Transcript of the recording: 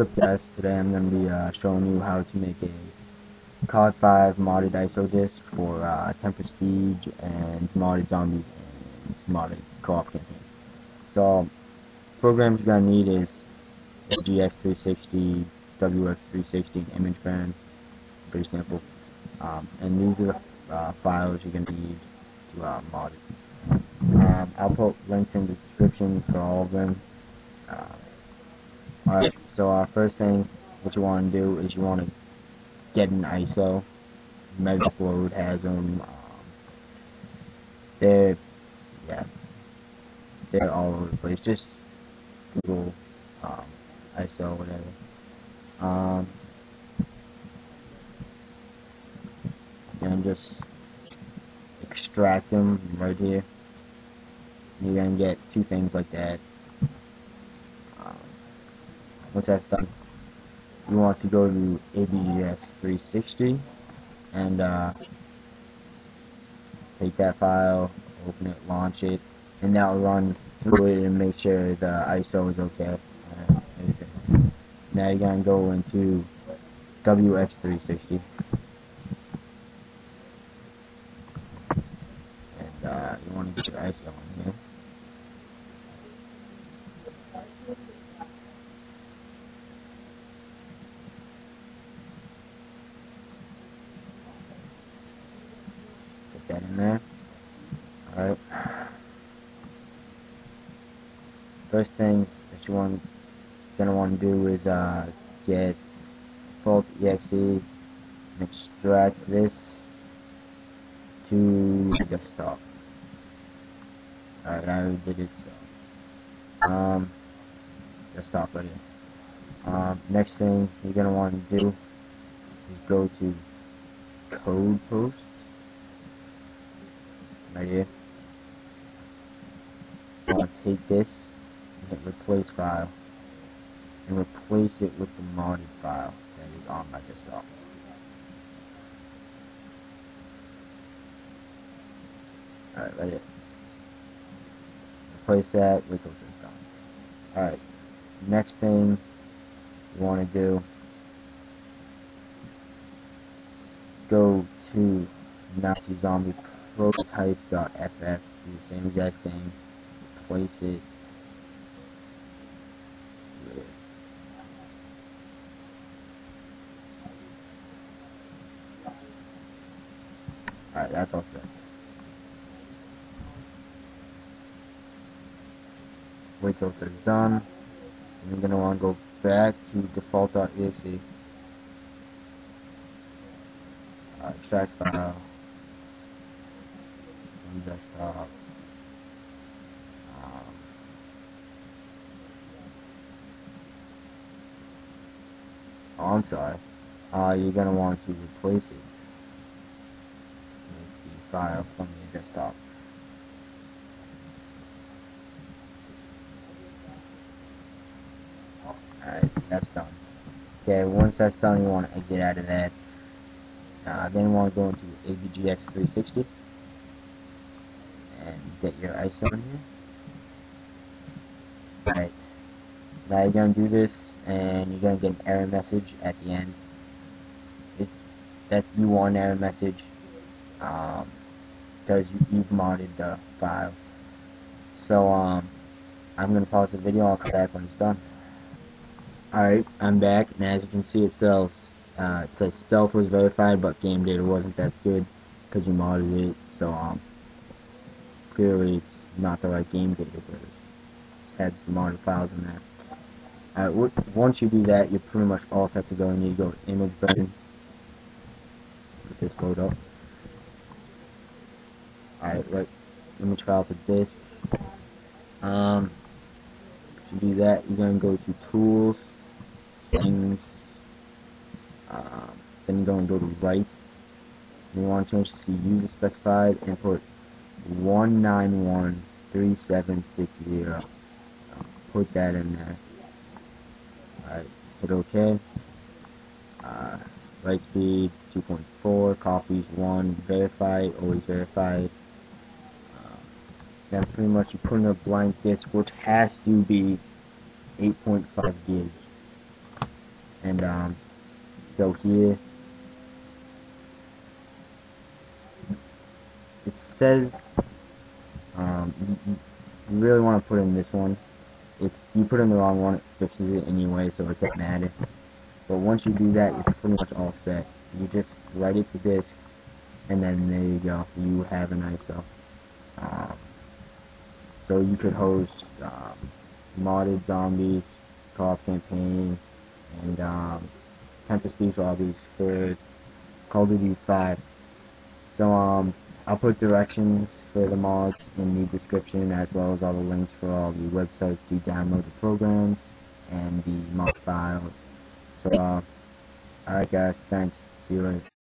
What's up, guys? Today I'm going to be showing you how to make a COD 5 modded ISO disc for Temp Prestige and modded Zombies and modded co-op campaign. So, programs you're going to need is GX360, WX360, and image band, pretty simple. And these are the files you're going to need to mod it. I'll put links in the description for all of them. Alright, so first thing, what you want to do is you want to get an ISO. Megaupload has them. They're all over the place. Just Google ISO, whatever. And just extract them right here. You're gonna get two things like that. Once that's done, you want to go to Abgx360 and take that file, open it, launch it, and that'll run through it and make sure the ISO is okay. Now you're going to go into WX360 and you want to get your ISO in here. That in there. Alright. First thing that you want to do is get default exe and extract this to the desktop. Alright, I already did it, so desktop right here. Next thing you're gonna want to do is go to code post. Right here. I'm going to take this and hit replace file and replace it with the modded file that is on my desktop. Alright, right here. Replace that with those things gone. Alright, next thing you want to do, go to Nazi Zombies prototype.ff, do the same exact thing, place it here. Alright, that's all set. Wait till it's done. And you're going to want to go back to default.exe. Extract file. Desktop. Oh, I'm sorry. You're gonna want to replace it with the file from your desktop. Alright, that's done. Okay, once that's done, you want to exit out of that. Then you want to go into Abgx360. And get your ISO in here. Alright, now you're going to do this and you're going to get an error message at the end. That's you want an error message because you've modded the file. So I'm going to pause the video. I'll come back when it's done. Alright, I'm back, and as you can see it says stealth was verified but game data wasn't that good because you modded it. So clearly it's not the right game data, but it had some modded files in there. Once you do that, you're pretty much all set to go. And you go to image button. Let this load up. Alright, right, image file for disk. To do that, you're going to go to tools, settings, then you're going to go to rights. You want to change to user specified and put 1913760. Put that in there. Alright, hit OK. Write speed 2.4, copies 1, verify, always verify. Then pretty much you put in a blank disk, which has to be 8.5 gigs. and go here. It says you really want to put in this one. If you put in the wrong one, it fixes it anyway, so it doesn't matter. But once you do that, you're pretty much all set. You just write it to disk, and then there you go. You have an ISO. So you could host modded zombies, co-op campaign, and Tempesties lobbies for Call of Duty 5. So I'll put directions for the mods in the description, as well as all the links for all the websites to download the programs and the mod files. So alright guys, thanks. See you later.